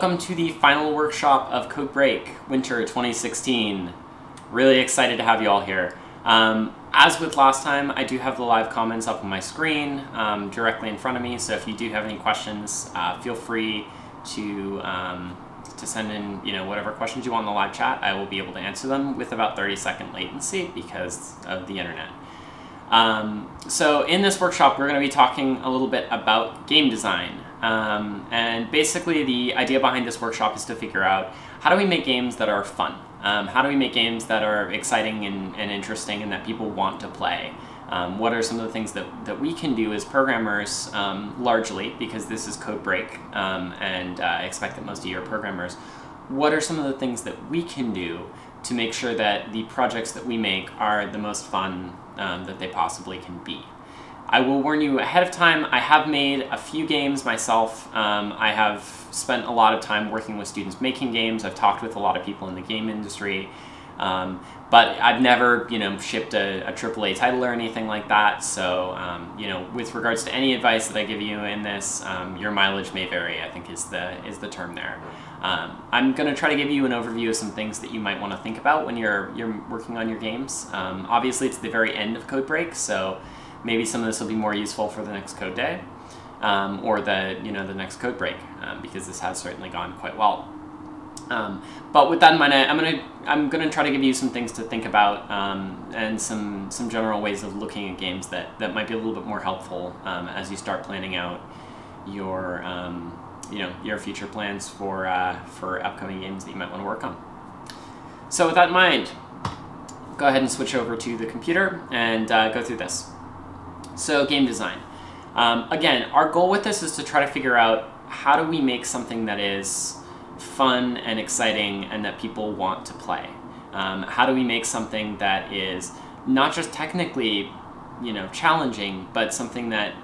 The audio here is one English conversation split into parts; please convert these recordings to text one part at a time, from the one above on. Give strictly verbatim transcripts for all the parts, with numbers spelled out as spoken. Welcome to the final workshop of Code Break Winter twenty sixteen. Really excited to have you all here. Um, as with last time, I do have the live comments up on my screen um, directly in front of me, so if you do have any questions, uh, feel free to um, to send in you know whatever questions you want in the live chat. I will be able to answer them with about thirty second latency because of the internet. Um, so in this workshop, we're going to be talking a little bit about game design. Um, and basically the idea behind this workshop is to figure out how do we make games that are fun? Um, how do we make games that are exciting and, and interesting and that people want to play? Um, what are some of the things that, that we can do as programmers, um, largely, because this is Code Break, um, and uh, I expect that most of you are programmers. What are some of the things that we can do to make sure that the projects that we make are the most fun um, that they possibly can be? I will warn you ahead of time, I have made a few games myself. Um, I have spent a lot of time working with students making games. I've talked with a lot of people in the game industry, um, but I've never, you know, shipped a, a triple A title or anything like that. So, um, you know, with regards to any advice that I give you in this, um, your mileage may vary, I think is the, is the term there. Um, I'm going to try to give you an overview of some things that you might want to think about when you're, you're working on your games. Um, obviously, it's the very end of Code Break, so maybe some of this will be more useful for the next Code Day, um, or the you know the next Code Break, um, because this has certainly gone quite well. Um, but with that in mind, I, I'm gonna I'm gonna try to give you some things to think about, um, and some some general ways of looking at games that that might be a little bit more helpful um, as you start planning out your um, you know your future plans for uh, for upcoming games that you might want to work on. So with that in mind, go ahead and switch over to the computer and uh, go through this. So game design. Um, again, our goal with this is to try to figure out how do we make something that is fun and exciting and that people want to play. Um, how do we make something that is not just technically, you know, challenging, but something that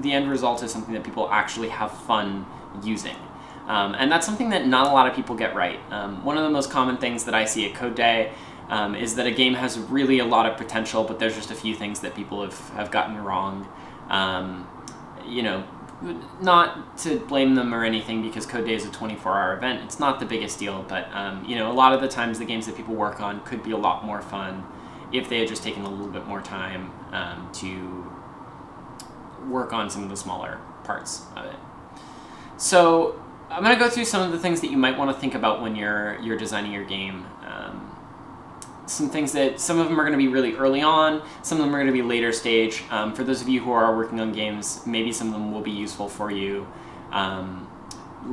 the end result is something that people actually have fun using. Um, and that's something that not a lot of people get right. Um, one of the most common things that I see at Code Day Um, is that a game has really a lot of potential, but there's just a few things that people have, have gotten wrong. Um, you know, not to blame them or anything, because Code Day is a twenty-four hour event. It's not the biggest deal, but um, you know, a lot of the times the games that people work on could be a lot more fun if they had just taken a little bit more time um, to work on some of the smaller parts of it. So I'm going to go through some of the things that you might want to think about when you're, you're designing your game. Um, Some things that, some of them are going to be really early on, some of them are going to be later stage. Um, for those of you who are working on games, maybe some of them will be useful for you um,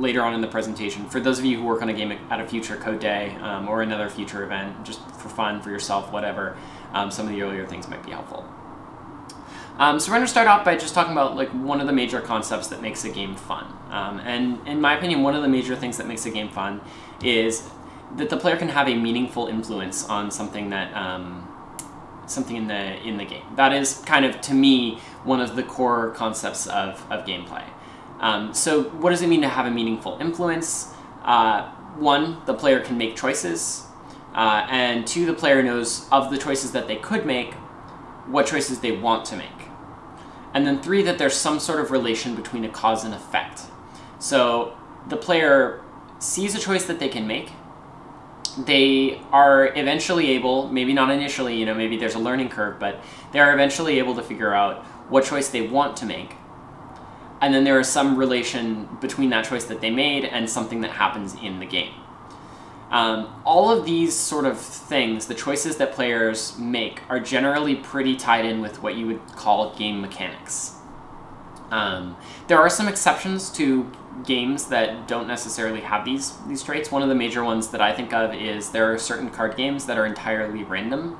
later on in the presentation. For those of you who work on a game at a future Code Day um, or another future event, just for fun, for yourself, whatever, um, some of the earlier things might be helpful. Um, so we're going to start off by just talking about like one of the major concepts that makes a game fun. Um, and in my opinion, one of the major things that makes a game fun is that the player can have a meaningful influence on something that um, something in the in the game. That is kind of, to me, one of the core concepts of, of gameplay. Um, so what does it mean to have a meaningful influence? Uh, one, the player can make choices, uh, and two, the player knows of the choices that they could make, what choices they want to make. And then three, that there's some sort of relation between a cause and effect. So the player sees a choice that they can make, they are eventually able, maybe not initially, you know, maybe there's a learning curve, but they're eventually able to figure out what choice they want to make. And then there is some relation between that choice that they made and something that happens in the game. Um, all of these sort of things, the choices that players make, are generally pretty tied in with what you would call game mechanics. Um, there are some exceptions to games that don't necessarily have these these traits. One of the major ones that I think of is there are certain card games that are entirely random.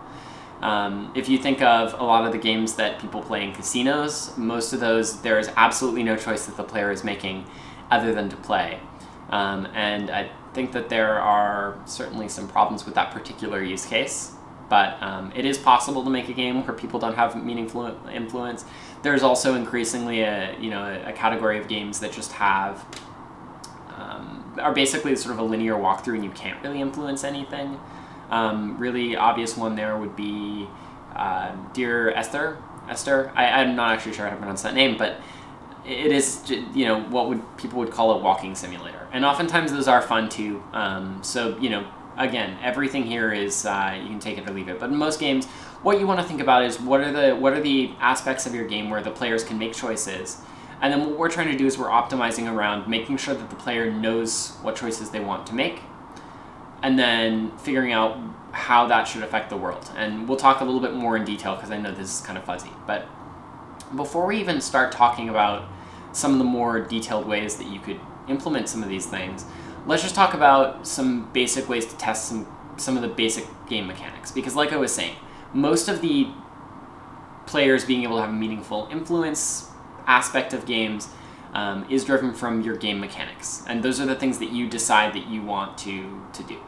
Um, if you think of a lot of the games that people play in casinos, most of those there is absolutely no choice that the player is making other than to play. Um, and I think that there are certainly some problems with that particular use case. But um, it is possible to make a game where people don't have meaningful influence. There's also increasingly a you know a category of games that just have um, are basically sort of a linear walkthrough and you can't really influence anything. Um, really obvious one there would be uh, Dear Esther. Esther. I, I'm not actually sure how to pronounce that name, but it is, you know, what would people would call a walking simulator. And oftentimes those are fun too. Um, so, you know, again, everything here is, uh, you can take it or leave it. But in most games, what you want to think about is what are the what are the aspects of your game where the players can make choices. And then what we're trying to do is we're optimizing around making sure that the player knows what choices they want to make, and then figuring out how that should affect the world. And we'll talk a little bit more in detail because I know this is kind of fuzzy. But before we even start talking about some of the more detailed ways that you could implement some of these things, let's just talk about some basic ways to test some, some of the basic game mechanics. Because like I was saying, most of the players being able to have a meaningful influence aspect of games um, is driven from your game mechanics. And those are the things that you decide that you want to, to do.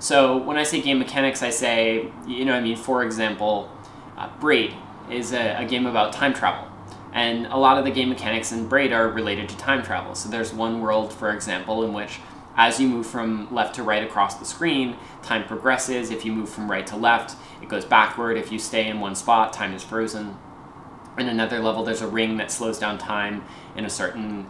So when I say game mechanics, I say, you know, I mean, for example, uh, Braid is a, a game about time travel. And a lot of the game mechanics in Braid are related to time travel. So there's one world, for example, in which as you move from left to right across the screen, time progresses. If you move from right to left, it goes backward. If you stay in one spot, time is frozen. In another level, there's a ring that slows down time in a certain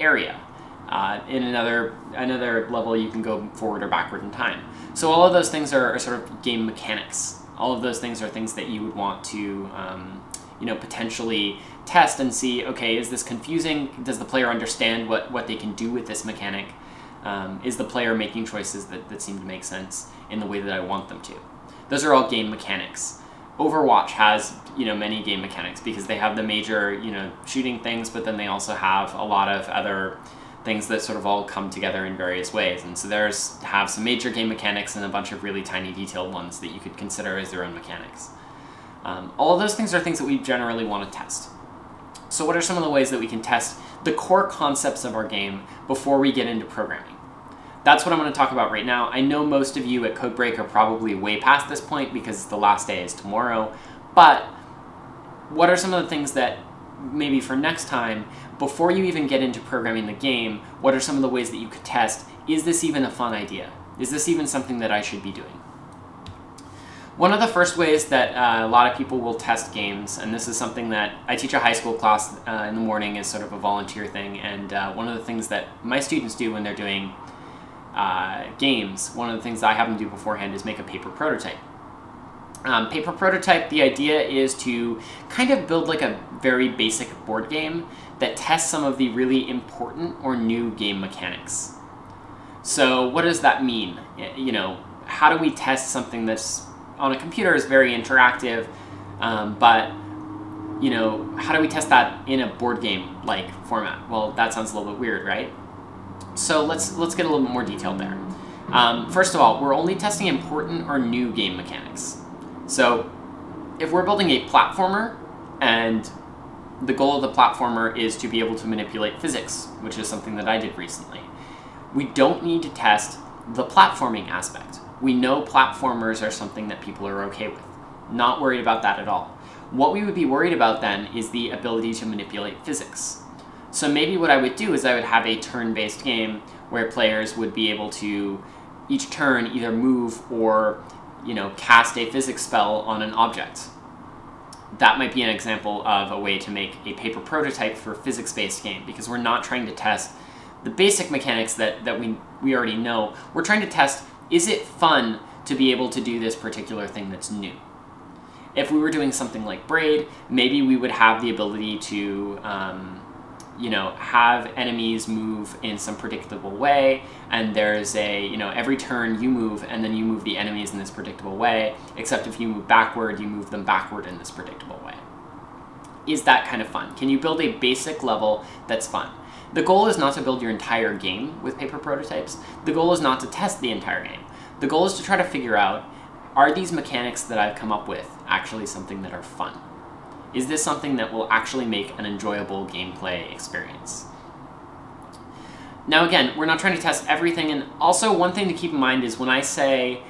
area. Uh, in another another level, you can go forward or backward in time. So all of those things are, are sort of game mechanics. All of those things are things that you would want to um, you know, potentially test and see, okay, is this confusing? Does the player understand what, what they can do with this mechanic? Um, is the player making choices that, that seem to make sense in the way that I want them to? Those are all game mechanics. Overwatch has, you know, many game mechanics because they have the major, you know, shooting things, but then they also have a lot of other things that sort of all come together in various ways. And so there's have some major game mechanics and a bunch of really tiny detailed ones that you could consider as their own mechanics. Um, all of those things are things that we generally want to test. So what are some of the ways that we can test the core concepts of our game before we get into programming? That's what I'm going to talk about right now. I know most of you at Code Break are probably way past this point because the last day is tomorrow, but what are some of the things that maybe for next time, before you even get into programming the game, what are some of the ways that you could test, is this even a fun idea? Is this even something that I should be doing? One of the first ways that uh, a lot of people will test games, and this is something that I teach a high school class uh, in the morning as sort of a volunteer thing, and uh, one of the things that my students do when they're doing Uh, games, one of the things that I have them do beforehand is make a paper prototype. Um, paper prototype, the idea is to kind of build like a very basic board game that tests some of the really important or new game mechanics. So what does that mean? You know, how do we test something that's on a computer is very interactive, um, but you know, how do we test that in a board game like format? Well, that sounds a little bit weird, right? So let's let's get a little bit more detailed there. Um, first of all, we're only testing important or new game mechanics. So if we're building a platformer and the goal of the platformer is to be able to manipulate physics, which is something that I did recently, we don't need to test the platforming aspect. We know platformers are something that people are okay with. Not worried about that at all. What we would be worried about then is the ability to manipulate physics. So maybe what I would do is I would have a turn-based game where players would be able to each turn either move or, you know, cast a physics spell on an object. That might be an example of a way to make a paper prototype for a physics-based game because we're not trying to test the basic mechanics that, that we, we already know. We're trying to test, is it fun to be able to do this particular thing that's new? If we were doing something like Braid, maybe we would have the ability to Um, you know, have enemies move in some predictable way, and there's a, you know, every turn you move, and then you move the enemies in this predictable way, except if you move backward, you move them backward in this predictable way. Is that kind of fun? Can you build a basic level that's fun? The goal is not to build your entire game with paper prototypes. The goal is not to test the entire game. The goal is to try to figure out, are these mechanics that I've come up with actually something that are fun? Is this something that will actually make an enjoyable gameplay experience? Now again, we're not trying to test everything, and also one thing to keep in mind is when I say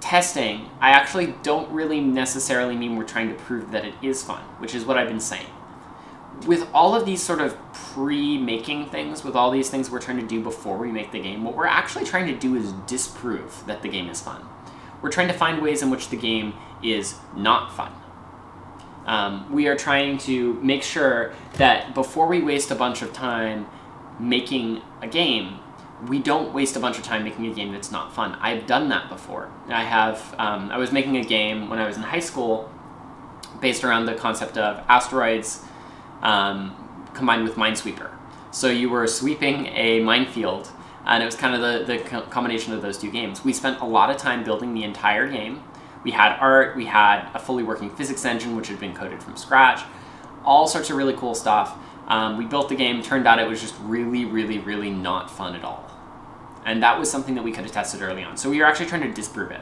testing, I actually don't really necessarily mean we're trying to prove that it is fun, which is what I've been saying. With all of these sort of pre-making things, with all these things we're trying to do before we make the game, what we're actually trying to do is disprove that the game is fun. We're trying to find ways in which the game is not fun. Um, we are trying to make sure that before we waste a bunch of time making a game, we don't waste a bunch of time making a game that's not fun. I've done that before. I have, um, I was making a game when I was in high school based around the concept of asteroids um, combined with Minesweeper. So you were sweeping a minefield, and it was kind of the, the co combination of those two games. We spent a lot of time building the entire game. We had art, we had a fully working physics engine, which had been coded from scratch, all sorts of really cool stuff. Um, we built the game, turned out it was just really, really, really not fun at all. And that was something that we could have tested early on. So we were actually trying to disprove it.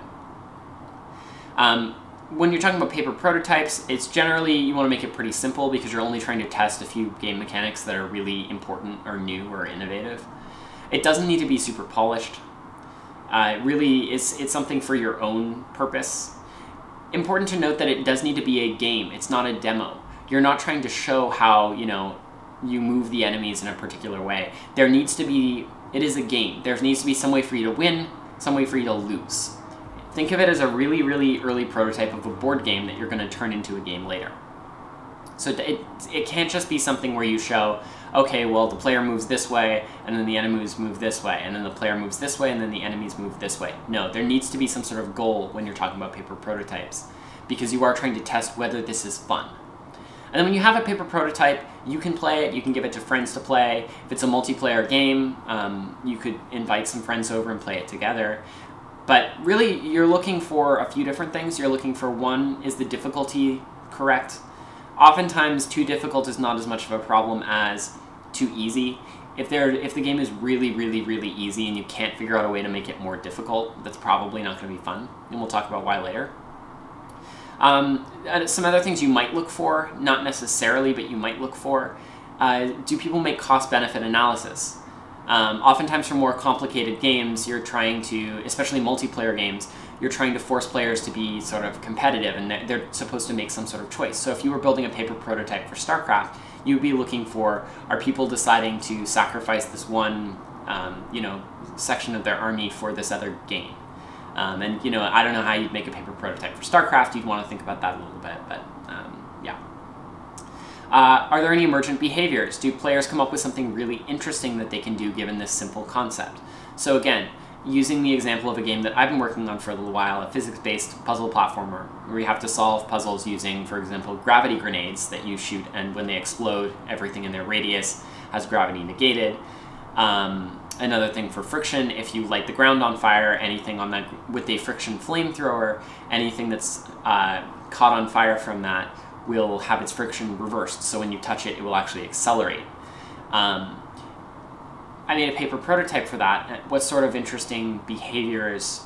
Um, when you're talking about paper prototypes, it's generally, you want to make it pretty simple because you're only trying to test a few game mechanics that are really important or new or innovative. It doesn't need to be super polished. Uh, really, it's, it's something for your own purpose. Important to note that it does need to be a game. It's not a demo. You're not trying to show how, you know, you move the enemies in a particular way. There needs to be, it is a game. There needs to be some way for you to win, some way for you to lose. Think of it as a really, really early prototype of a board game that you're going to turn into a game later. So it, it can't just be something where you show, okay, well, the player moves this way, and then the enemies move this way, and then the player moves this way, and then the enemies move this way. No, there needs to be some sort of goal when you're talking about paper prototypes, because you are trying to test whether this is fun. And then when you have a paper prototype, you can play it, you can give it to friends to play. If it's a multiplayer game, um, you could invite some friends over and play it together. But really, you're looking for a few different things. You're looking for, one, is the difficulty correct? Oftentimes, too difficult is not as much of a problem as too easy. If, there, if the game is really, really, really easy and you can't figure out a way to make it more difficult, that's probably not going to be fun. And we'll talk about why later. Um, some other things you might look for, not necessarily, but you might look for, uh, do people make cost-benefit analysis? Um, oftentimes for more complicated games, you're trying to, especially multiplayer games, you're trying to force players to be sort of competitive, and they're supposed to make some sort of choice. So if you were building a paper prototype for StarCraft, you'd be looking for, are people deciding to sacrifice this one, um, you know, section of their army for this other game? Um, and, you know, I don't know how you'd make a paper prototype for StarCraft. You'd want to think about that a little bit, but, um, yeah. Uh, are there any emergent behaviors? Do players come up with something really interesting that they can do given this simple concept? So, again, using the example of a game that I've been working on for a little while, a physics-based puzzle platformer, where you have to solve puzzles using, for example, gravity grenades that you shoot, and when they explode, everything in their radius has gravity negated. Um... Another thing for friction, if you light the ground on fire, anything on that with a friction flamethrower, anything that's uh, caught on fire from that will have its friction reversed. So when you touch it, it will actually accelerate. Um, I made a paper prototype for that. What sort of interesting behaviors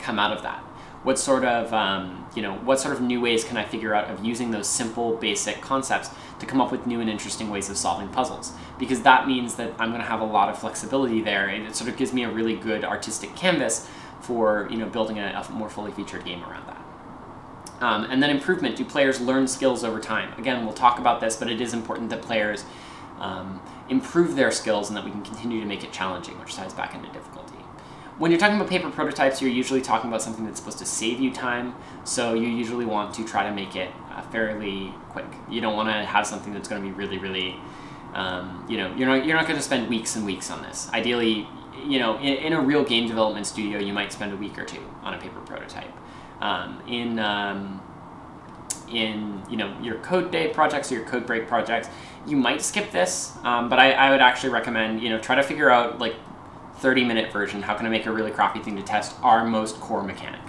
come out of that? What sort of um, you know what sort of new ways can I figure out of using those simple basic concepts to come up with new and interesting ways of solving puzzles? Because that means that I'm going to have a lot of flexibility there, and it sort of gives me a really good artistic canvas for you know building a, a more fully featured game around that. Um, and then improvement: do players learn skills over time? Again, we'll talk about this, but it is important that players um, improve their skills and that we can continue to make it challenging, which ties back into difficulty. When you're talking about paper prototypes, you're usually talking about something that's supposed to save you time, so you usually want to try to make it uh, fairly quick. You don't want to have something that's going to be really, really, um, you know, you're not, you're not going to spend weeks and weeks on this. Ideally, you know, in, in a real game development studio, you might spend a week or two on a paper prototype. Um, in, um, in, you know, your CodeDay projects or your Code Break projects, you might skip this, um, but I, I would actually recommend, you know, try to figure out, like, thirty minute version, how can I make a really crappy thing to test our most core mechanic?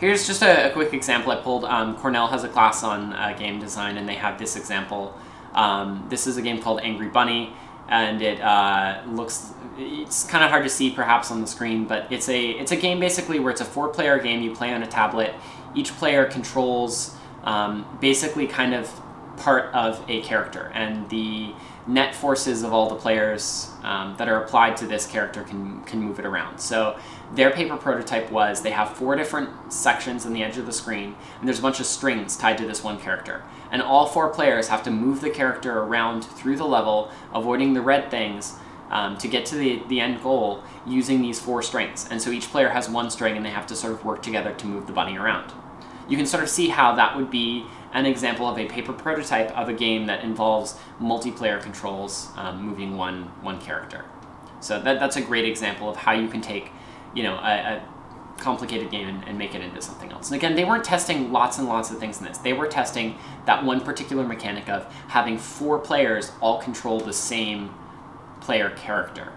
Here's just a, a quick example I pulled. Um, Cornell has a class on uh, game design, and they have this example. Um, this is a game called Angry Bunny, and it uh, looks, it's kind of hard to see perhaps on the screen, but it's a, it's a game basically where it's a four player game. You play on a tablet. Each player controls um, basically kind of part of a character, and the net forces of all the players um, that are applied to this character can, can move it around. So their paper prototype was they have four different sections on the edge of the screen, and there's a bunch of strings tied to this one character. And all four players have to move the character around through the level, avoiding the red things, um, to get to the, the end goal using these four strings. And so each player has one string, and they have to sort of work together to move the bunny around. you can sort of see how that would be an example of a paper prototype of a game that involves multiplayer controls, um, moving one one character. So that, that's a great example of how you can take, you know, a, a complicated game and, and make it into something else. And again, they weren't testing lots and lots of things in this. They were testing that one particular mechanic of having four players all control the same player character.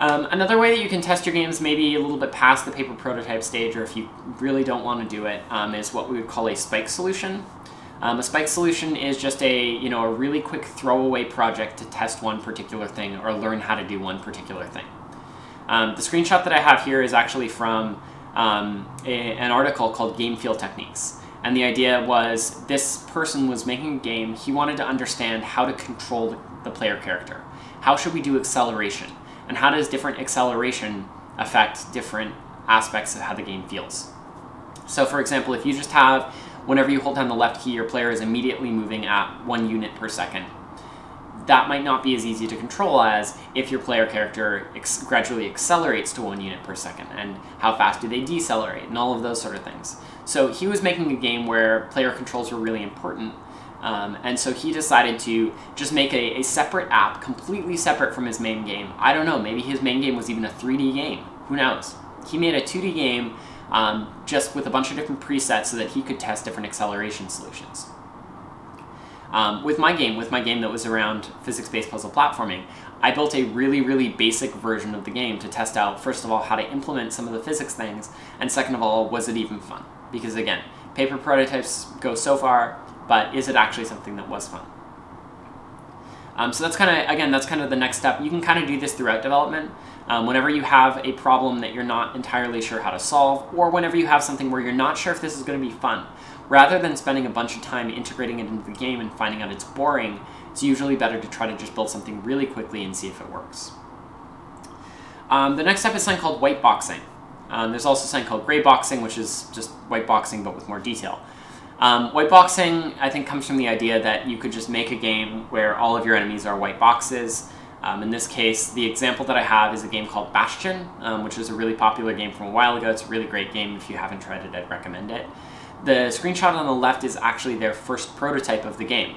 Um, another way that you can test your games, maybe a little bit past the paper prototype stage, or if you really don't want to do it, um, is what we would call a spike solution. Um, a spike solution is just a, you know, a really quick throwaway project to test one particular thing or learn how to do one particular thing. Um, the screenshot that I have here is actually from um, a, an article called Game Feel Techniques. And the idea was this person was making a game. He wanted to understand how to control the, the player character. How should we do acceleration? And how does different acceleration affect different aspects of how the game feels? So for example, if you just have, whenever you hold down the left key, your player is immediately moving at one unit per second. That might not be as easy to control as if your player character ex gradually accelerates to one unit per second, and how fast do they decelerate, and all of those sort of things. So he was making a game where player controls were really important, Um, and so he decided to just make a, a separate app, completely separate from his main game. I don't know, maybe his main game was even a three D game. Who knows? He made a two D game um, just with a bunch of different presets so that he could test different acceleration solutions. Um, with my game, with my game that was around physics-based puzzle platforming, I built a really, really basic version of the game to test out, first of all, how to implement some of the physics things, and second of all, was it even fun? Because again, paper prototypes go so far, but is it actually something that was fun? Um, so that's kind of, again, that's kind of the next step. You can kind of do this throughout development. Um, whenever you have a problem that you're not entirely sure how to solve, or whenever you have something where you're not sure if this is going to be fun, rather than spending a bunch of time integrating it into the game and finding out it's boring, it's usually better to try to just build something really quickly and see if it works. Um, the next step is something called white boxing. Um, there's also something called gray boxing, which is just white boxing but with more detail. Um, white boxing, I think, comes from the idea that you could just make a game where all of your enemies are white boxes. Um, in this case, the example that I have is a game called Bastion, um, which is a really popular game from a while ago. It's a really great game. If you haven't tried it, I'd recommend it. The screenshot on the left is actually their first prototype of the game.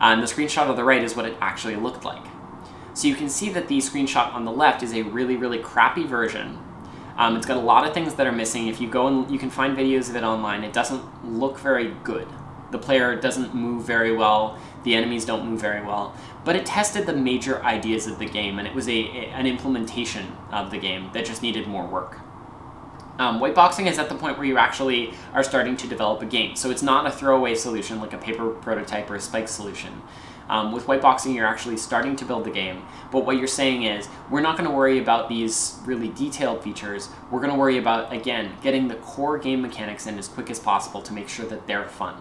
And the screenshot on the right is what it actually looked like. So you can see that the screenshot on the left is a really, really crappy version. Um, it's got a lot of things that are missing. If you go and you can find videos of it online, it doesn't look very good. The player doesn't move very well. The enemies don't move very well. But it tested the major ideas of the game, and it was a, a an implementation of the game that just needed more work. Um, white boxing is at the point where you actually are starting to develop a game. So it's not a throwaway solution like a paper prototype or a spike solution. Um, with white boxing, you're actually starting to build the game, but what you're saying is, we're not going to worry about these really detailed features. We're going to worry about, again, getting the core game mechanics in as quick as possible to make sure that they're fun.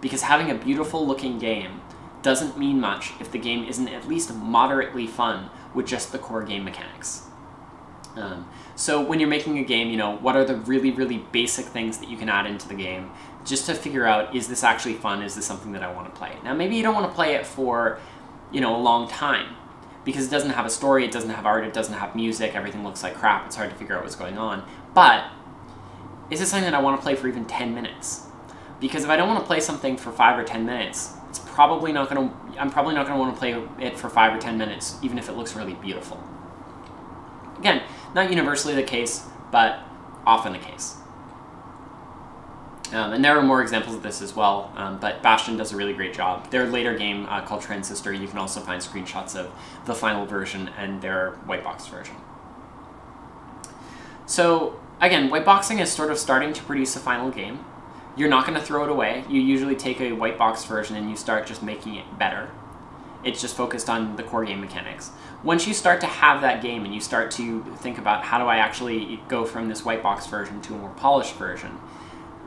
Because having a beautiful looking game doesn't mean much if the game isn't at least moderately fun with just the core game mechanics. Um, so when you're making a game, you know, what are the really, really basic things that you can add into the game just to figure out, is this actually fun? Is this something that I want to play? Now, maybe you don't want to play it for, you know, a long time because it doesn't have a story, it doesn't have art, it doesn't have music, everything looks like crap, it's hard to figure out what's going on. But is this something that I want to play for even ten minutes? Because if I don't want to play something for five or ten minutes, it's probably not going to, I'm probably not going to want to play it for five or ten minutes, even if it looks really beautiful. Again, not universally the case, but often the case. Um, and there are more examples of this as well, um, but Bastion does a really great job. Their later game uh, called Transistor, you can also find screenshots of the final version and their white box version. So again, white boxing is sort of starting to produce a final game. You're not going to throw it away. You usually take a white box version and you start just making it better. It's just focused on the core game mechanics. Once you start to have that game and you start to think about how do I actually go from this white box version to a more polished version,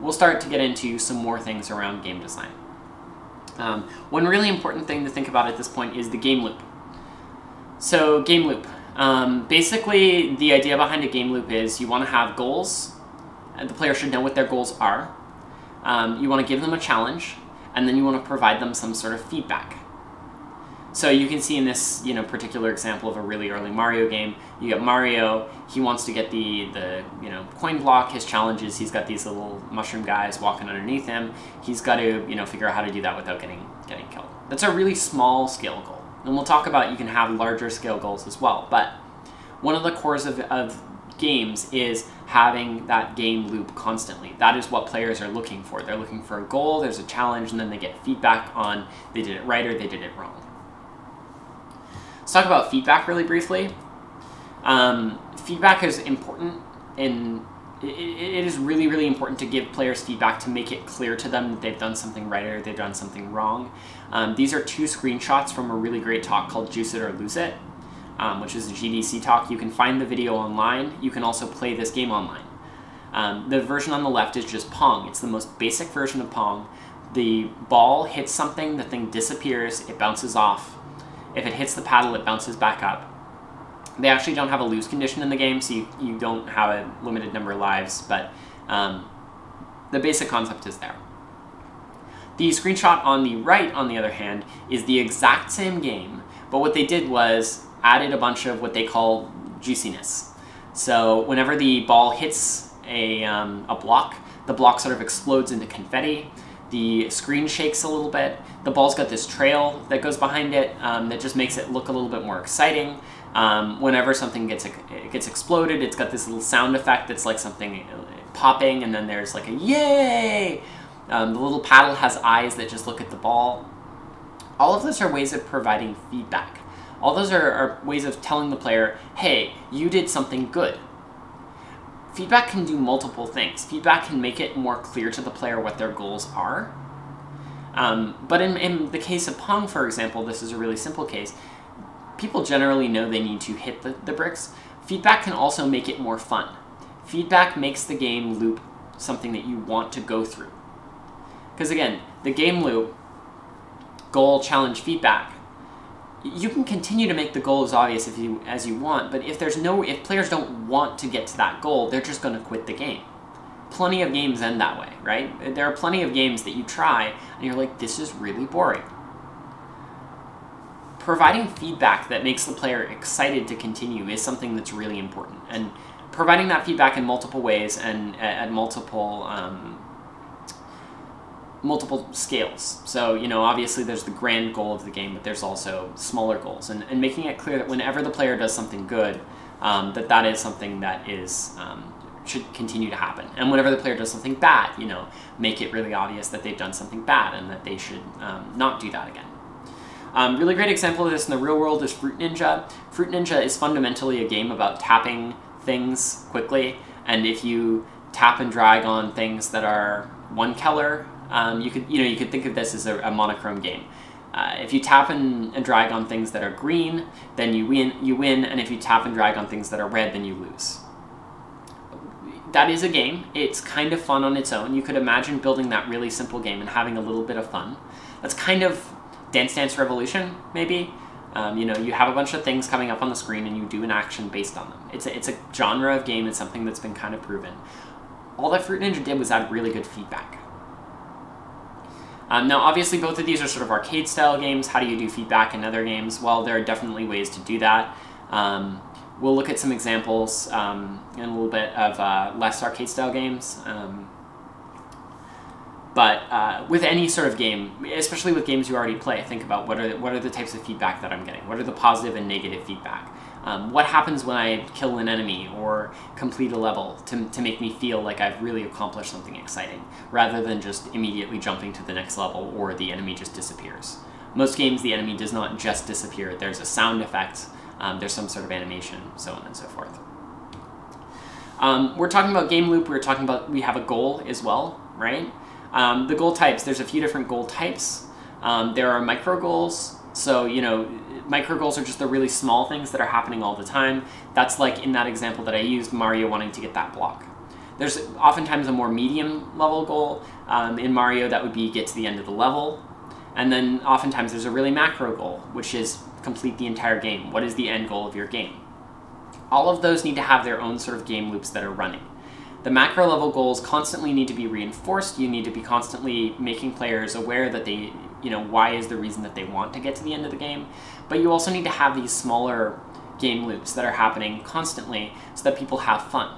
we'll start to get into some more things around game design. Um, one really important thing to think about at this point is the game loop. So game loop. Um, basically, the idea behind a game loop is you want to have goals, and the player should know what their goals are. Um, you want to give them a challenge, and then you want to provide them some sort of feedback. So you can see in this, you know, particular example of a really early Mario game, you get Mario, he wants to get the, the you know, coin block, his challenge is he's got these little mushroom guys walking underneath him, he's got to, you know, figure out how to do that without getting, getting killed. That's a really small scale goal. And we'll talk about you can have larger scale goals as well, but one of the cores of, of games is having that game loop constantly. That is what players are looking for. They're looking for a goal, there's a challenge, and then they get feedback on they did it right or they did it wrong. Let's talk about feedback really briefly. Um, feedback is important, and it, it is really, really important to give players feedback to make it clear to them that they've done something right or they've done something wrong. Um, these are two screenshots from a really great talk called Juice It or Lose It, um, which is a G D C talk. You can find the video online. You can also play this game online. Um, the version on the left is just Pong. It's the most basic version of Pong. The ball hits something, the thing disappears, it bounces off. If it hits the paddle, it bounces back up. They actually don't have a lose condition in the game, so you, you don't have a limited number of lives, but um, the basic concept is there. The screenshot on the right, on the other hand, is the exact same game, but what they did was added a bunch of what they call juiciness. So whenever the ball hits a, um, a block, the block sort of explodes into confetti. The screen shakes a little bit. The ball's got this trail that goes behind it um, that just makes it look a little bit more exciting. Um, whenever something gets it gets exploded, it's got this little sound effect that's like something popping, and then there's like a yay! Um, the little paddle has eyes that just look at the ball. All of those are ways of providing feedback. All those are, are ways of telling the player, hey, you did something good. Feedback can do multiple things. Feedback can make it more clear to the player what their goals are. Um, but in, in the case of Pong, for example, this is a really simple case. People generally know they need to hit the, the bricks. Feedback can also make it more fun. Feedback makes the game loop something that you want to go through. Because again, the game loop, goal, challenge, feedback, you can continue to make the goal as obvious if you, as you want, but if there's no, if players don't want to get to that goal, they're just going to quit the game. Plenty of games end that way, right? There are plenty of games that you try, and you're like, this is really boring. Providing feedback that makes the player excited to continue is something that's really important, and providing that feedback in multiple ways and at multiple um, multiple scales. So, you know, obviously there's the grand goal of the game, but there's also smaller goals, and, and making it clear that whenever the player does something good, um, that that is something that is um, should continue to happen. And whenever the player does something bad, you know, make it really obvious that they've done something bad and that they should um, not do that again. Um, really great example of this in the real world is Fruit Ninja. Fruit Ninja is fundamentally a game about tapping things quickly, and if you tap and drag on things that are one color, Um, you could, you know, you could think of this as a, a monochrome game. Uh, if you tap and, and drag on things that are green, then you win, you win, and if you tap and drag on things that are red, then you lose. That is a game. It's kind of fun on its own. You could imagine building that really simple game and having a little bit of fun. That's kind of Dance Dance Revolution, maybe. Um, you know, you have a bunch of things coming up on the screen and you do an action based on them. It's a, it's a genre of game. It's something that's been kind of proven. All that Fruit Ninja did was add really good feedback. Um, now, obviously, both of these are sort of arcade-style games. How do you do feedback in other games? Well, there are definitely ways to do that. Um, we'll look at some examples um, in a little bit of uh, less arcade-style games. Um, but uh, with any sort of game, especially with games you already play, think about what are the, what are the types of feedback that I'm getting? What are the positive and negative feedback? Um, what happens when I kill an enemy or complete a level to, to make me feel like I've really accomplished something exciting, rather than just immediately jumping to the next level or the enemy just disappears. Most games, the enemy does not just disappear. There's a sound effect, um, there's some sort of animation, so on and so forth. Um, we're talking about game loop. We're talking about we have a goal as well, right? Um, the goal types, there's a few different goal types. Um, there are micro goals, so, you know, micro goals are just the really small things that are happening all the time. That's like in that example that I used, Mario wanting to get that block. There's oftentimes a more medium level goal. Um, in Mario, that would be get to the end of the level. And then oftentimes there's a really macro goal, which is complete the entire game. What is the end goal of your game? All of those need to have their own sort of game loops that are running. the macro level goals constantly need to be reinforced. You need to be constantly making players aware that they, you know, why is the reason that they want to get to the end of the game. But you also need to have these smaller game loops that are happening constantly so that people have fun.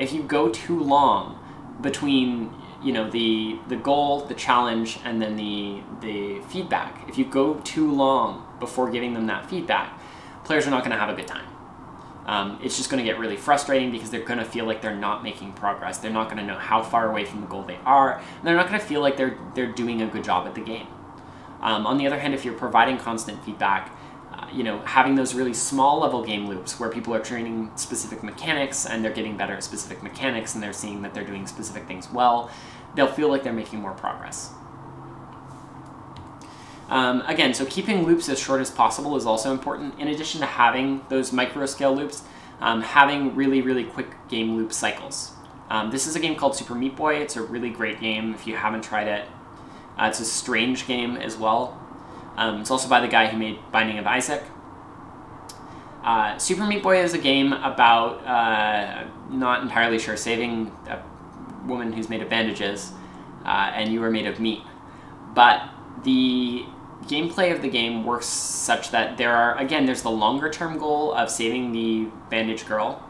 If you go too long between, you know, the the goal, the challenge, and then the the feedback, if you go too long before giving them that feedback, players are not going to have a good time. Um, it's just going to get really frustrating because they're going to feel like they're not making progress. They're not going to know how far away from the goal they are, and they're not going to feel like they're they're doing a good job at the game. Um, on the other hand, if you're providing constant feedback, uh, you know, having those really small level game loops where people are training specific mechanics and they're getting better at specific mechanics and they're seeing that they're doing specific things well, they'll feel like they're making more progress. Um, again, so keeping loops as short as possible is also important. In addition to having those micro scale loops, um, having really, really quick game loop cycles. Um, this is a game called Super Meat Boy. It's a really great game if you haven't tried it. Uh, it's a strange game as well. Um, it's also by the guy who made Binding of Isaac. Uh, Super Meat Boy is a game about, uh, not entirely sure, saving a woman who's made of bandages, uh, and you are made of meat. But the gameplay of the game works such that there are, again, there's the longer term goal of saving the bandage girl.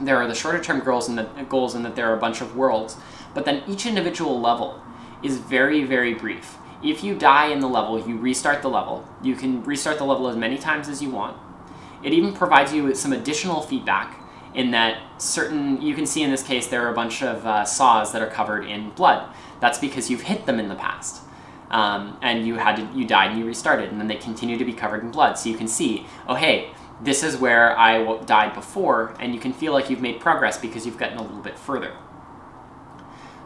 There are the shorter term goals and the goals in that there are a bunch of worlds, but then each individual level is very, very brief. If you die in the level, you restart the level. You can restart the level as many times as you want. It even provides you with some additional feedback in that certain, you can see in this case, there are a bunch of uh, saws that are covered in blood. That's because you've hit them in the past. Um, and you had to, you died and you restarted, and then they continue to be covered in blood. So you can see, oh hey, this is where I w died before, and you can feel like you've made progress because you've gotten a little bit further.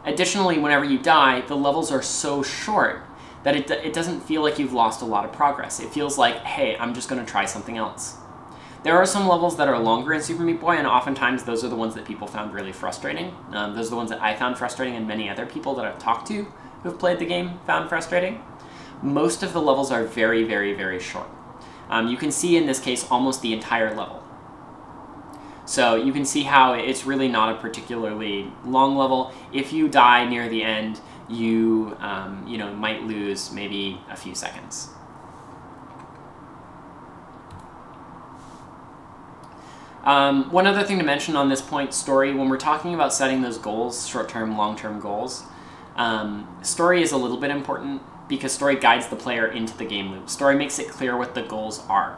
Additionally, whenever you die, the levels are so short that it, it doesn't feel like you've lost a lot of progress. It feels like, hey, I'm just going to try something else. There are some levels that are longer in Super Meat Boy, and oftentimes those are the ones that people found really frustrating. Um, those are the ones that I found frustrating, and many other people that I've talked to who've played the game found frustrating. Most of the levels are very, very, very short. Um, you can see in this case almost the entire level. So you can see how it's really not a particularly long level. If you die near the end, you um, you know, might lose maybe a few seconds. Um, one other thing to mention on this point, story, when we're talking about setting those goals, short-term, long-term goals, Um, story is a little bit important because story guides the player into the game loop. Story makes it clear what the goals are.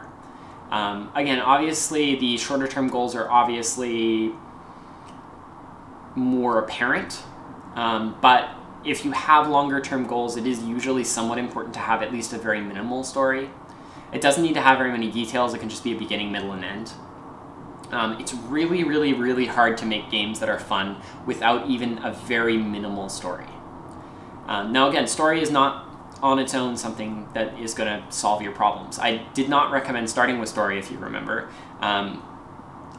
Um, again, obviously the shorter term goals are obviously more apparent, um, but if you have longer term goals, it is usually somewhat important to have at least a very minimal story. It doesn't need to have very many details. It can just be a beginning, middle, and end. Um, it's really, really, really hard to make games that are fun without even a very minimal story. Um, now again, story is not on its own something that is going to solve your problems. I did not recommend starting with story, if you remember. Um,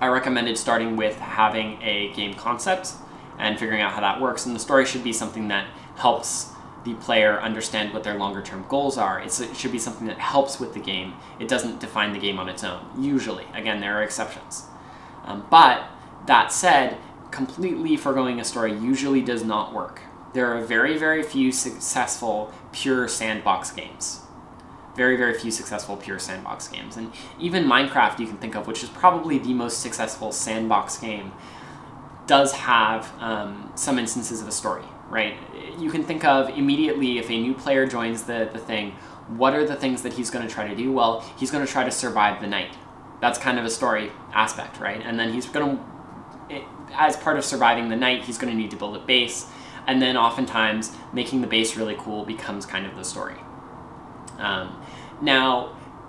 I recommended starting with having a game concept and figuring out how that works, and the story should be something that helps the player understand what their longer term goals are. It's, it should be something that helps with the game. It doesn't define the game on its own, usually. Again, there are exceptions. Um, but, that said, completely foregoing a story usually does not work. There are very, very few successful pure sandbox games. Very, very few successful pure sandbox games. And even Minecraft, you can think of, which is probably the most successful sandbox game, does have um, some instances of a story, right? You can think of immediately if a new player joins the, the thing, what are the things that he's going to try to do? Well, he's going to try to survive the night. That's kind of a story aspect, right? And then he's going to, as part of surviving the night, he's going to need to build a base. And then oftentimes, making the base really cool becomes kind of the story. Um, now,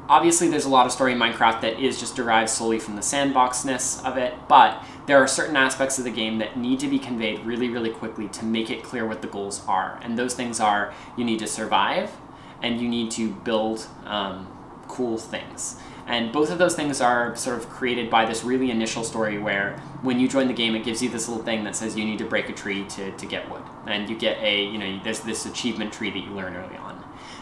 obviously there's a lot of story in Minecraft that is just derived solely from the sandboxness of it, but there are certain aspects of the game that need to be conveyed really, really quickly to make it clear what the goals are. And those things are, you need to survive, and you need to build um, cool things. And both of those things are sort of created by this really initial story where when you join the game, it gives you this little thing that says you need to break a tree to, to get wood. And you get a, you know, there's this achievement tree that you learn early on.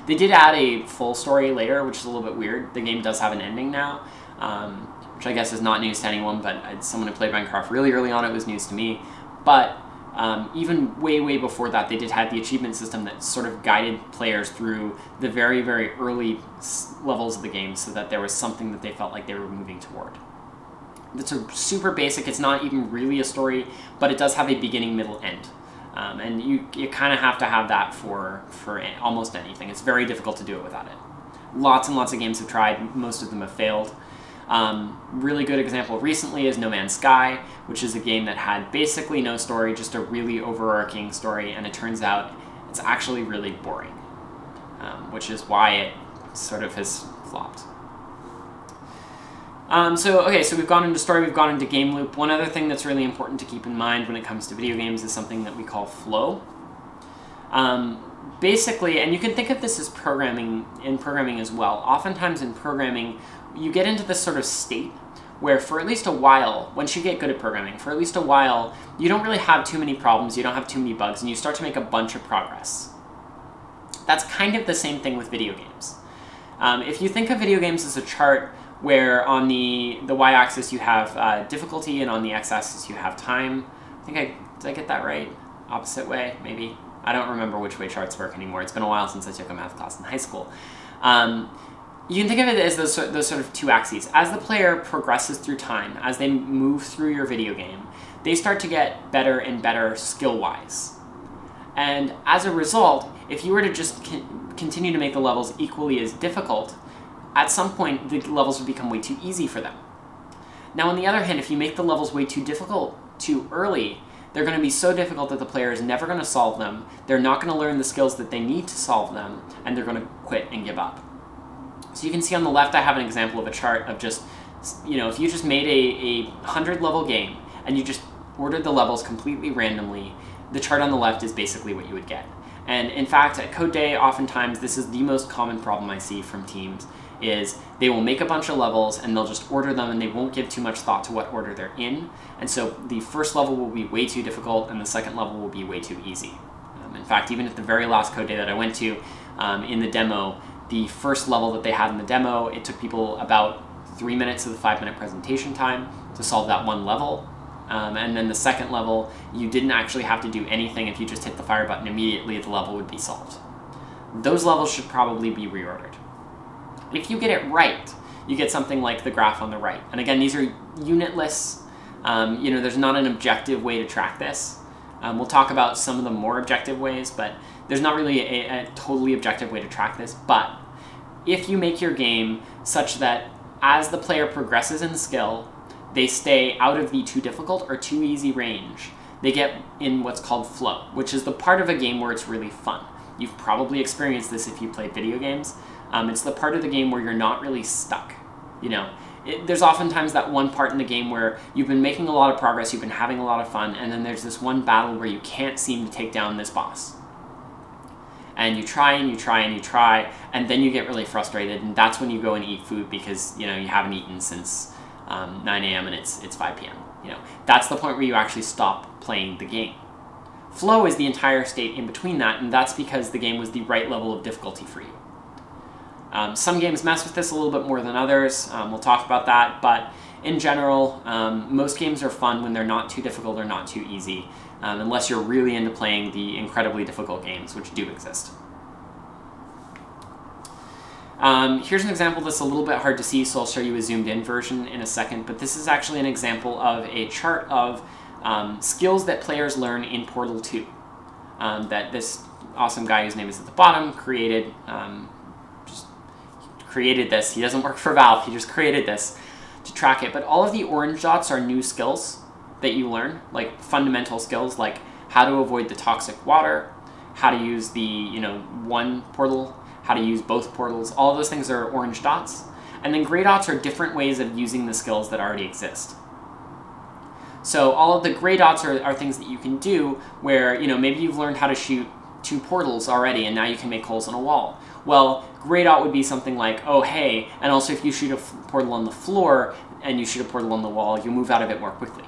They did add a full story later, which is a little bit weird. The game does have an ending now, um, which I guess is not news to anyone, but as someone who played Minecraft really early on, it was news to me. But um, even way, way before that, they did have the achievement system that sort of guided players through the very, very early levels of the game so that there was something that they felt like they were moving toward. It's a super basic, it's not even really a story, but it does have a beginning, middle, end. Um, and you, you kind of have to have that for, for almost anything. It's very difficult to do it without it. Lots and lots of games have tried, most of them have failed. Um, really good example recently is No Man's Sky, which is a game that had basically no story, just a really overarching story, and it turns out it's actually really boring, um, which is why it sort of has flopped. Um, so, okay, so we've gone into story, we've gone into game loop. One other thing that's really important to keep in mind when it comes to video games is something that we call flow. Um, basically, and you can think of this as programming, in programming as well. Oftentimes in programming, you get into this sort of state where for at least a while, once you get good at programming, for at least a while, you don't really have too many problems, you don't have too many bugs, and you start to make a bunch of progress. That's kind of the same thing with video games. Um, if you think of video games as a chart where on the, the y-axis you have uh, difficulty and on the x-axis you have time. I think I, did I get that right? Opposite way, maybe? I don't remember which way charts work anymore. It's been a while since I took a math class in high school. Um, you can think of it as those, those sort of two axes. As the player progresses through time, as they move through your video game, they start to get better and better skill-wise. And as a result, if you were to just con- continue to make the levels equally as difficult, at some point, the levels would become way too easy for them. Now, on the other hand, if you make the levels way too difficult too early, they're going to be so difficult that the player is never going to solve them, they're not going to learn the skills that they need to solve them, and they're going to quit and give up. So you can see on the left I have an example of a chart of just, you know, if you just made a, a hundred level game, and you just ordered the levels completely randomly, the chart on the left is basically what you would get. And in fact, at CodeDay, oftentimes this is the most common problem I see from teams, is they will make a bunch of levels and they'll just order them and they won't give too much thought to what order they're in. And so the first level will be way too difficult and the second level will be way too easy. Um, in fact, even at the very last CodeDay that I went to um, in the demo, the first level that they had in the demo, it took people about three minutes of the five minute presentation time to solve that one level. Um, and then the second level, you didn't actually have to do anything. If you just hit the fire button immediately, the level would be solved. Those levels should probably be reordered. If you get it right, you get something like the graph on the right. And again, these are unitless. Um, you know, there's not an objective way to track this. Um, we'll talk about some of the more objective ways, but there's not really a, a totally objective way to track this. But if you make your game such that as the player progresses in skill, they stay out of the too difficult or too easy range, they get in what's called flow, which is the part of a game where it's really fun. You've probably experienced this if you play video games. Um, it's the part of the game where you're not really stuck, you know. It, there's oftentimes that one part in the game where you've been making a lot of progress, you've been having a lot of fun, and then there's this one battle where you can't seem to take down this boss. And you try and you try and you try, and then you get really frustrated, and that's when you go and eat food because, you know, you haven't eaten since um, nine A M and it's, it's five P M, you know. That's the point where you actually stop playing the game. Flow is the entire state in between that, and that's because the game was the right level of difficulty for you. Um, some games mess with this a little bit more than others. Um, we'll talk about that, but in general, um, most games are fun when they're not too difficult or not too easy, um, unless you're really into playing the incredibly difficult games, which do exist. Um, here's an example that's a little bit hard to see, so I'll show you a zoomed-in version in a second, but this is actually an example of a chart of um, skills that players learn in Portal two, um, that this awesome guy whose name is at the bottom created. Um, created this. He doesn't work for Valve, he just created this to track it. But all of the orange dots are new skills that you learn, like fundamental skills like how to avoid the toxic water, how to use the, you know, one portal, how to use both portals. All those things are orange dots. And then gray dots are different ways of using the skills that already exist. So all of the gray dots are, are things that you can do where, you know, maybe you've learned how to shoot two portals already and now you can make holes in a wall. Well, gray dot would be something like, oh, hey, and also if you shoot a f portal on the floor and you shoot a portal on the wall, you'll move out of it more quickly.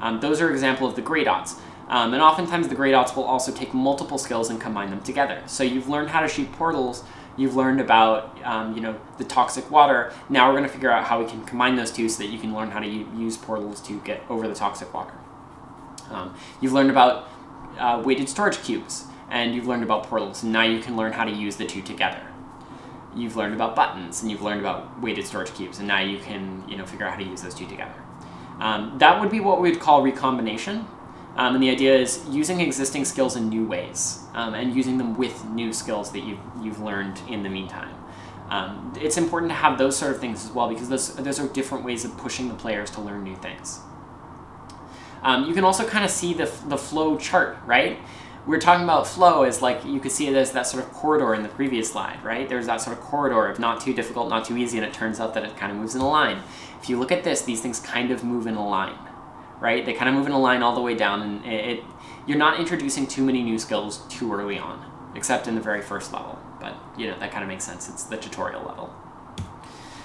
Um, those are examples of the gray dots. Um, and oftentimes the gray dots will also take multiple skills and combine them together. So you've learned how to shoot portals, you've learned about um, you know, the toxic water, now we're going to figure out how we can combine those two so that you can learn how to use portals to get over the toxic water. Um, you've learned about uh, weighted storage cubes, and you've learned about portals, and now you can learn how to use the two together. You've learned about buttons, and you've learned about weighted storage cubes, and now you can, you know, figure out how to use those two together. Um, that would be what we'd call recombination, um, and the idea is using existing skills in new ways, um, and using them with new skills that you've, you've learned in the meantime. Um, it's important to have those sort of things as well, because those, those are different ways of pushing the players to learn new things. Um, you can also kind of see the, the flow chart, right? We're talking about flow as, like, you could see it as that sort of corridor in the previous slide, right? There's that sort of corridor of not too difficult, not too easy, and it turns out that it kind of moves in a line. If you look at this, these things kind of move in a line, right? They kind of move in a line all the way down, and it, it you're not introducing too many new skills too early on, except in the very first level. But, you know, that kind of makes sense. It's the tutorial level.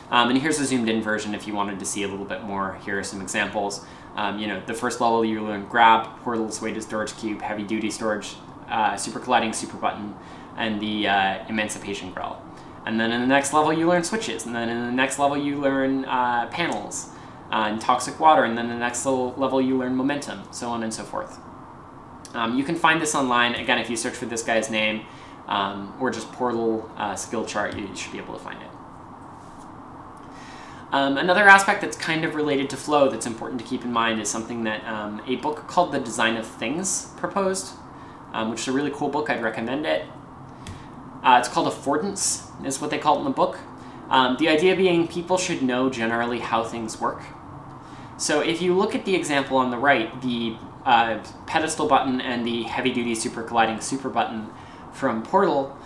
Um, and here's a zoomed-in version if you wanted to see a little bit more. Here are some examples. Um, you know, the first level you learn grab, portals, weighted storage cube, heavy duty storage, uh, super colliding, super button, and the uh, emancipation grill. And then in the next level you learn switches, and then in the next level you learn uh, panels, uh, and toxic water, and then in the next level you learn momentum, so on and so forth. Um, you can find this online, again, if you search for this guy's name, um, or just portal uh, skill chart, you should be able to find it. Um, another aspect that's kind of related to flow that's important to keep in mind is something that um, a book called The Design of Things proposed, um, which is a really cool book. I'd recommend it. Uh, it's called affordance, is what they call it in the book. Um, the idea being people should know generally how things work. So if you look at the example on the right, the uh, pedestal button and the heavy-duty super colliding super button from Portal,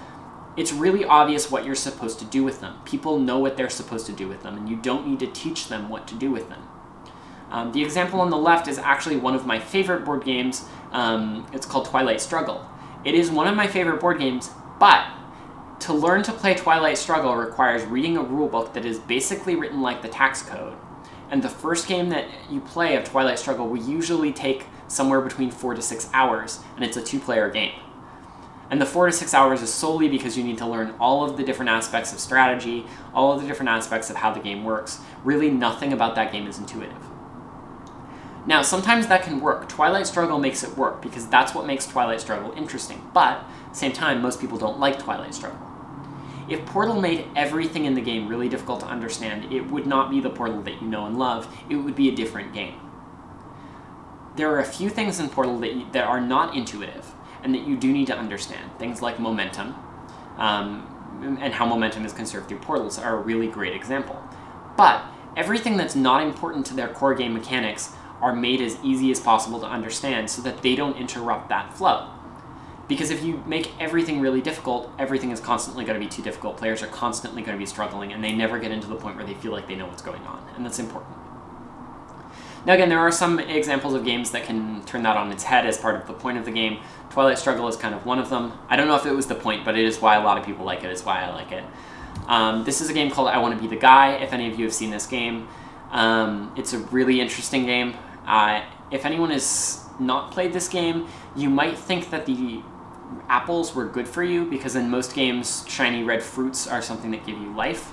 it's really obvious what you're supposed to do with them. People know what they're supposed to do with them, and you don't need to teach them what to do with them. Um, the example on the left is actually one of my favorite board games. Um, it's called Twilight Struggle. It is one of my favorite board games, but to learn to play Twilight Struggle requires reading a rulebook that is basically written like the tax code. And the first game that you play of Twilight Struggle will usually take somewhere between four to six hours, and it's a two-player game. And the four to six hours is solely because you need to learn all of the different aspects of strategy, all of the different aspects of how the game works. Really nothing about that game is intuitive. Now, sometimes that can work. Twilight Struggle makes it work because that's what makes Twilight Struggle interesting. But, at the same time, most people don't like Twilight Struggle. If Portal made everything in the game really difficult to understand, it would not be the Portal that you know and love. It would be a different game. There are a few things in Portal that, you, that are not intuitive, and that you do need to understand. Things like momentum, um, and how momentum is conserved through portals are a really great example. But everything that's not important to their core game mechanics are made as easy as possible to understand so that they don't interrupt that flow. Because if you make everything really difficult, everything is constantly going to be too difficult. Players are constantly going to be struggling, and they never get into the point where they feel like they know what's going on, and that's important. Now again, there are some examples of games that can turn that on its head as part of the point of the game. Twilight Struggle is kind of one of them. I don't know if it was the point, but it is why a lot of people like it. It's why I like it. Um, this is a game called I Wanna Be the Guy, if any of you have seen this game. Um, it's a really interesting game. Uh, if anyone has not played this game, you might think that the apples were good for you, because in most games, shiny red fruits are something that give you life.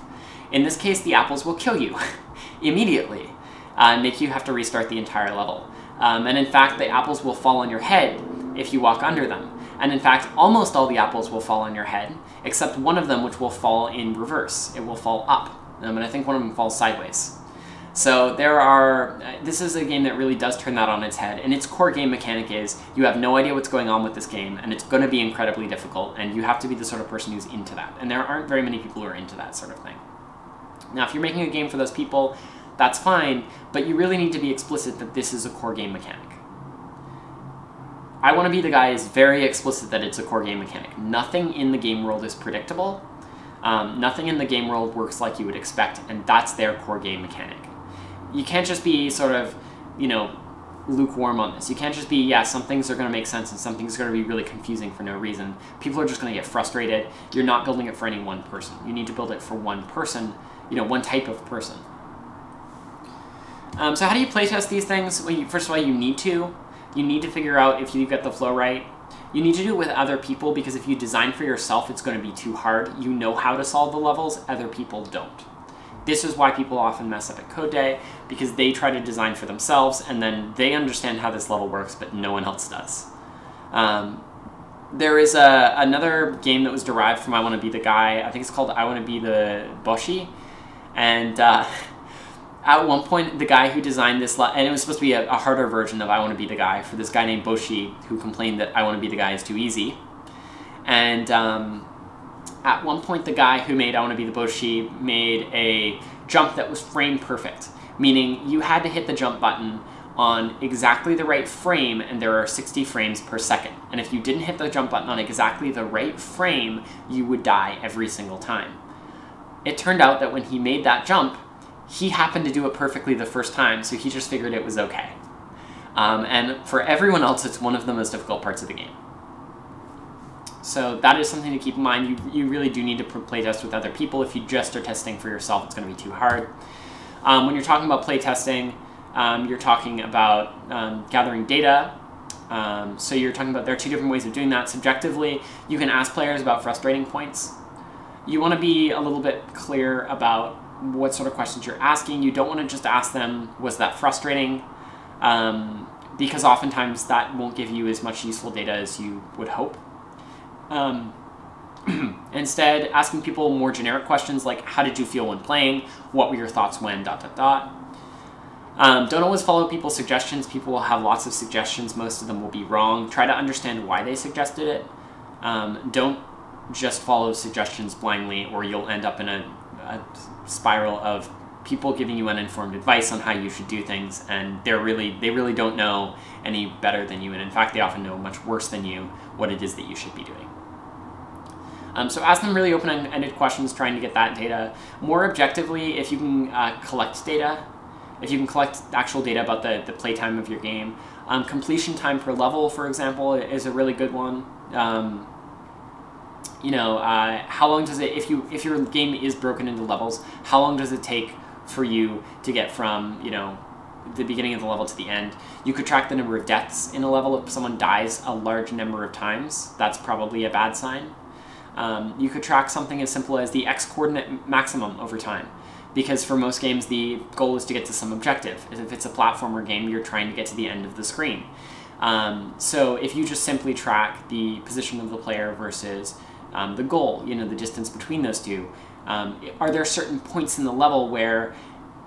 In this case, the apples will kill you immediately. Uh, make you have to restart the entire level. Um, and in fact, the apples will fall on your head if you walk under them. And in fact, almost all the apples will fall on your head, except one of them, which will fall in reverse. It will fall up. Um, and I think one of them falls sideways. So there are, uh, this is a game that really does turn that on its head. And its core game mechanic is you have no idea what's going on with this game, and it's going to be incredibly difficult, and you have to be the sort of person who's into that. And there aren't very many people who are into that sort of thing. Now, if you're making a game for those people, that's fine, but you really need to be explicit that this is a core game mechanic. I Wanna Be the Guy is very explicit that it's a core game mechanic. Nothing in the game world is predictable. Um, nothing in the game world works like you would expect, and that's their core game mechanic. You can't just be sort of, you know, lukewarm on this. You can't just be, yeah, some things are going to make sense and some things are going to be really confusing for no reason. People are just going to get frustrated. You're not building it for any one person. You need to build it for one person, you know, one type of person. Um, so how do you playtest these things? Well, you, first of all, you need to. You need to figure out if you get the flow right. You need to do it with other people, because if you design for yourself, it's going to be too hard. You know how to solve the levels. Other people don't. This is why people often mess up at CodeDay, because they try to design for themselves and then they understand how this level works, but no one else does. Um, there is a, another game that was derived from I Wanna Be the Guy. I think it's called I Wanna Be the Boshi. And uh, at one point, the guy who designed this, and it was supposed to be a, a harder version of I Wanna Be the Guy for this guy named Boshi, who complained that I Wanna Be the Guy is too easy. And um, at one point, the guy who made I Wanna Be the Boshi made a jump that was frame perfect, meaning you had to hit the jump button on exactly the right frame, and there are sixty frames per second. And if you didn't hit the jump button on exactly the right frame, you would die every single time. It turned out that when he made that jump, he happened to do it perfectly the first time, so he just figured it was okay. Um, and for everyone else, it's one of the most difficult parts of the game. So that is something to keep in mind. You, you really do need to playtest with other people. If you just are testing for yourself, it's going to be too hard. Um, when you're talking about playtesting, um, you're talking about um, gathering data. Um, so you're talking about there are two different ways of doing that. Subjectively, you can ask players about frustrating points. You want to be a little bit clear about what sort of questions you're asking. You don't want to just ask them, was that frustrating? Um, because oftentimes that won't give you as much useful data as you would hope. Um, instead, asking people more generic questions like, how did you feel when playing? What were your thoughts when, dot, dot, dot. Um, don't always follow people's suggestions. People will have lots of suggestions. Most of them will be wrong. Try to understand why they suggested it. Um, don't just follow suggestions blindly, or you'll end up in a, a spiral of people giving you uninformed advice on how you should do things, and they're really they really don't know any better than you, and in fact they often know much worse than you what it is that you should be doing. Um, so ask them really open-ended questions, trying to get that data. More objectively, if you can uh, collect data, if you can collect actual data about the, the playtime of your game, um, completion time per level, for example, is a really good one. Um, you know, uh, how long does it, if, you, if your game is broken into levels, how long does it take for you to get from, you know, the beginning of the level to the end? You could track the number of deaths in a level. If someone dies a large number of times, that's probably a bad sign. Um, you could track something as simple as the x-coordinate maximum over time, because for most games, the goal is to get to some objective. If it's a platformer game, you're trying to get to the end of the screen. Um, so if you just simply track the position of the player versus um, the goal, you know, the distance between those two, Um, are there certain points in the level where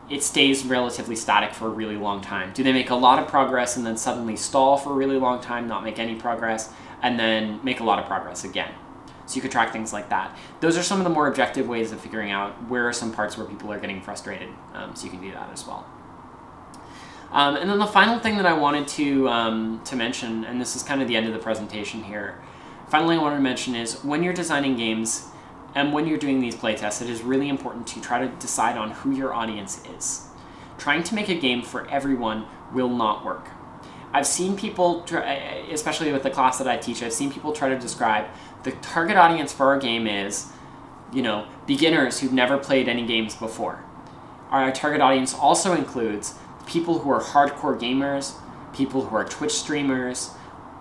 it stays relatively static for a really long time? Do they make a lot of progress and then suddenly stall for a really long time, not make any progress, and then make a lot of progress again? So you could track things like that. Those are some of the more objective ways of figuring out where are some parts where people are getting frustrated, um, so you can do that as well. Um, and then the final thing that I wanted to, um, to mention, and this is kind of the end of the presentation here, finally I wanted to mention is when you're designing games, and when you're doing these playtests, it is really important to try to decide on who your audience is. Trying to make a game for everyone will not work. I've seen people, try, especially with the class that I teach, I've seen people try to describe the target audience for our game is, you know, beginners who've never played any games before. Our target audience also includes people who are hardcore gamers, people who are Twitch streamers,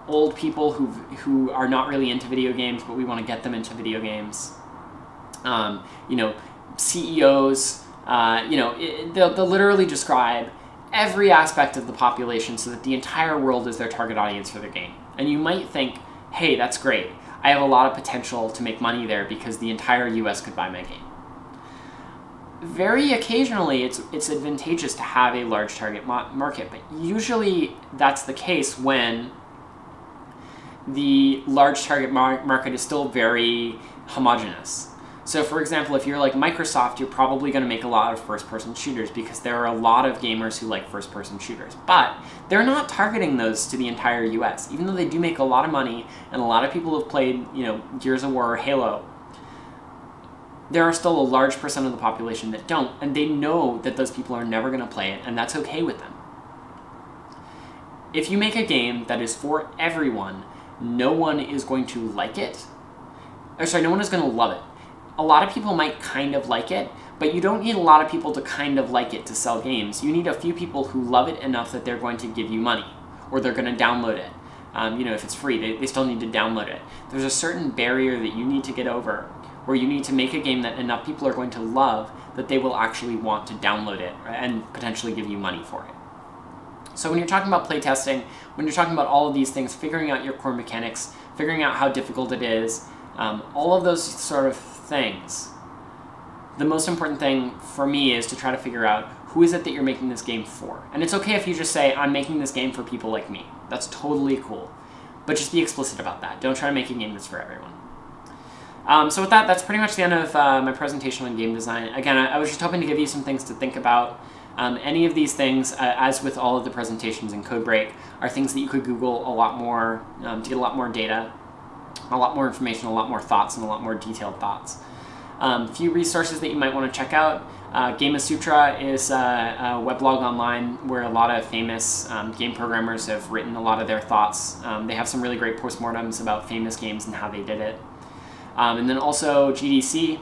old people who who are not really into video games, but we want to get them into video games. Um, you know, C E Os, uh, you know, it, they'll, they'll literally describe every aspect of the population so that the entire world is their target audience for their game. And you might think, hey, that's great. I have a lot of potential to make money there because the entire U S could buy my game. Very occasionally, it's, it's advantageous to have a large target market, but usually that's the case when the large target mar- market is still very homogeneous. So for example, if you're like Microsoft, you're probably going to make a lot of first-person shooters because there are a lot of gamers who like first-person shooters. But they're not targeting those to the entire U S, even though they do make a lot of money and a lot of people have played, you know, Gears of War or Halo. There are still a large percent of the population that don't, and they know that those people are never going to play it, and that's okay with them. If you make a game that is for everyone, no one is going to like it. Or sorry, no one is going to love it. A lot of people might kind of like it, but you don't need a lot of people to kind of like it to sell games. You need a few people who love it enough that they're going to give you money, or they're going to download it. Um, you know, if it's free, they, they still need to download it. There's a certain barrier that you need to get over, where you need to make a game that enough people are going to love that they will actually want to download it and potentially give you money for it. So when you're talking about playtesting, when you're talking about all of these things, figuring out your core mechanics, figuring out how difficult it is, um, all of those sort of things, the most important thing for me is to try to figure out who is it that you're making this game for. And it's okay if you just say, I'm making this game for people like me. That's totally cool. But just be explicit about that. Don't try to make a game that's for everyone. Um, so with that, that's pretty much the end of uh, my presentation on game design. Again, I, I was just hoping to give you some things to think about. Um, any of these things, uh, as with all of the presentations in Code Break, are things that you could Google a lot more um, to get a lot more data, a lot more information, a lot more thoughts, and a lot more detailed thoughts. A um, few resources that you might want to check out. Uh, Game Asutra is uh, a weblog online where a lot of famous um, game programmers have written a lot of their thoughts. Um, they have some really great postmortems about famous games and how they did it. Um, and then also G D C,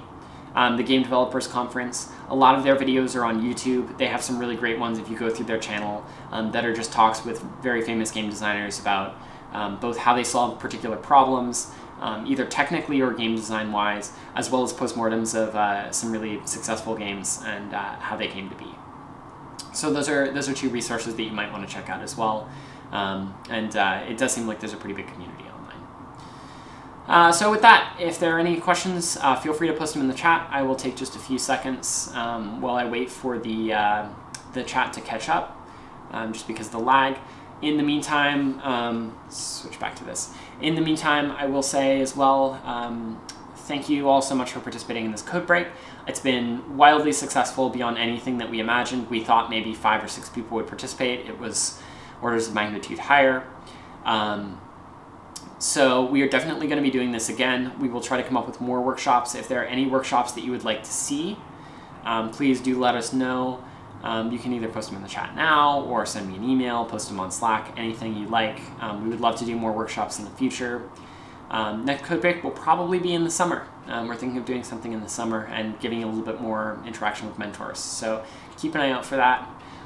um, the Game Developers Conference. A lot of their videos are on YouTube. They have some really great ones if you go through their channel um, that are just talks with very famous game designers about um, both how they solve particular problems, Um, either technically or game design-wise, as well as postmortems of uh, some really successful games and uh, how they came to be. So those are those are two resources that you might want to check out as well. Um, and uh, it does seem like there's a pretty big community online. Uh, so with that, if there are any questions, uh, feel free to post them in the chat. I will take just a few seconds um, while I wait for the uh, the chat to catch up, um, just because of the lag. In the meantime, um, switch back to this. In the meantime, I will say as well, um, thank you all so much for participating in this Code Break. It's been wildly successful beyond anything that we imagined. We thought maybe five or six people would participate. It was orders of magnitude higher. Um, so we are definitely going to be doing this again. We will try to come up with more workshops. If there are any workshops that you would like to see, um, please do let us know. Um, you can either post them in the chat now or send me an email, post them on Slack, anything you like. Um, we would love to do more workshops in the future. Um, next Code Break will probably be in the summer. Um, we're thinking of doing something in the summer and giving a little bit more interaction with mentors. So keep an eye out for that.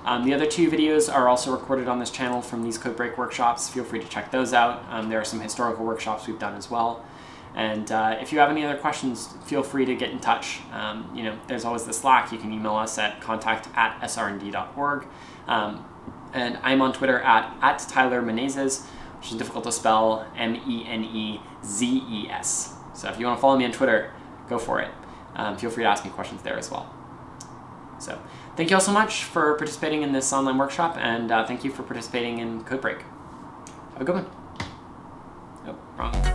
Um, the other two videos are also recorded on this channel from these Code Break workshops. Feel free to check those out. Um, there are some historical workshops we've done as well. And uh, if you have any other questions, feel free to get in touch. Um, you know, there's always the Slack. You can email us at contact at s r n d dot org. Um, and I'm on Twitter at, at Tyler Menezes, which is difficult to spell, M E N E Z E S. So if you want to follow me on Twitter, go for it. Um, feel free to ask me questions there as well. So thank you all so much for participating in this online workshop, and uh, thank you for participating in Code Break. Have a good one. Oh, wrong.